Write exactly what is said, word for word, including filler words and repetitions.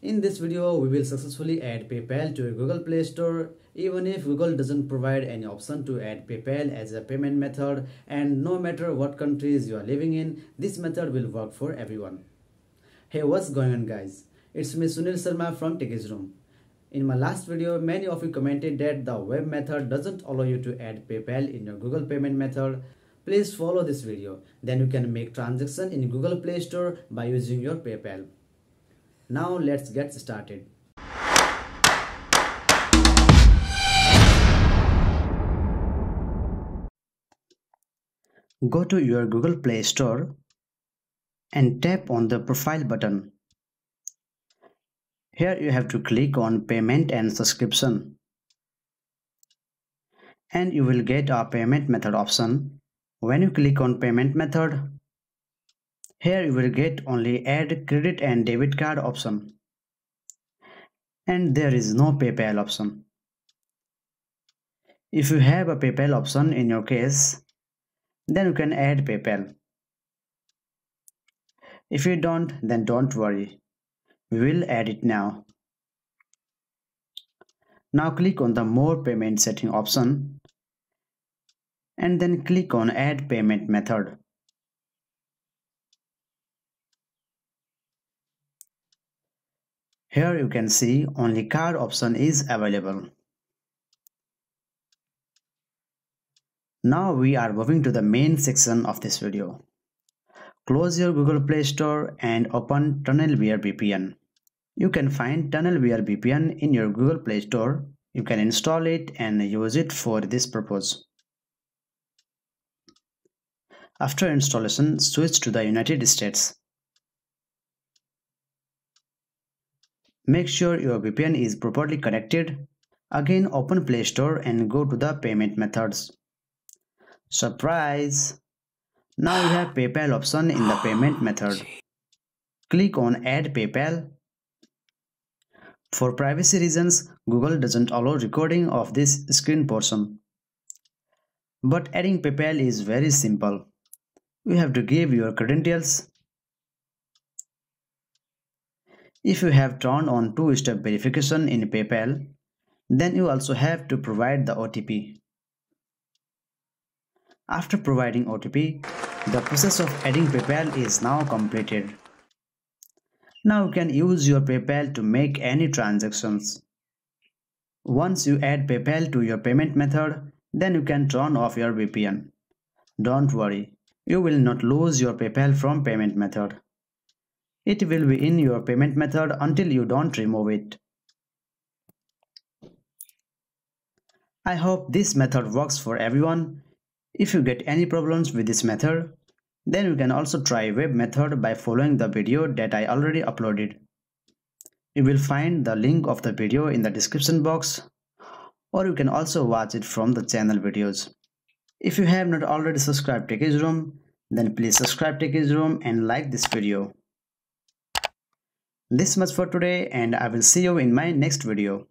In this video, we will successfully add PayPal to Google Play Store even if Google doesn't provide any option to add PayPal as a payment method, and no matter what countries you are living in, this method will work for everyone. Hey, what's going on guys? It's me Sunil Sharma from TechysRoom. In my last video, many of you commented that the web method doesn't allow you to add PayPal in your Google payment method. Please follow this video, then you can make transaction in Google Play Store by using your PayPal. Now let's get started. Go to your Google Play Store and tap on the profile button. Here you have to click on payment and subscription, and you will get a payment method option. When you click on payment method, here you will get only add credit and debit card option, and there is no PayPal option. If you have a PayPal option in your case, then you can add PayPal. If you don't, then don't worry. We will add it now. Now click on the More Payment Setting option and then click on Add Payment Method. Here you can see only card option is available. Now we are moving to the main section of this video. Close your Google Play Store and open TunnelBear V P N. You can find TunnelBear V P N in your Google Play Store. You can install it and use it for this purpose. After installation, switch to the United States. Make sure your V P N is properly connected. Again, open Play Store and go to the payment methods. Surprise! Now you have PayPal option in the payment method. Click on Add PayPal. For privacy reasons, Google doesn't allow recording of this screen portion. But adding PayPal is very simple. You have to give your credentials. If you have turned on two-step verification in PayPal, then you also have to provide the O T P. After providing O T P, the process of adding PayPal is now completed. Now you can use your PayPal to make any transactions. Once you add PayPal to your payment method, then you can turn off your V P N. Don't worry, you will not lose your PayPal from payment method. It will be in your payment method until you don't remove it. I hope this method works for everyone. If you get any problems with this method, then you can also try web method by following the video that I already uploaded. You will find the link of the video in the description box, or you can also watch it from the channel videos. If you have not already subscribed to TechysRoom, then please subscribe to TechysRoom and like this video. This much for today, and I will see you in my next video.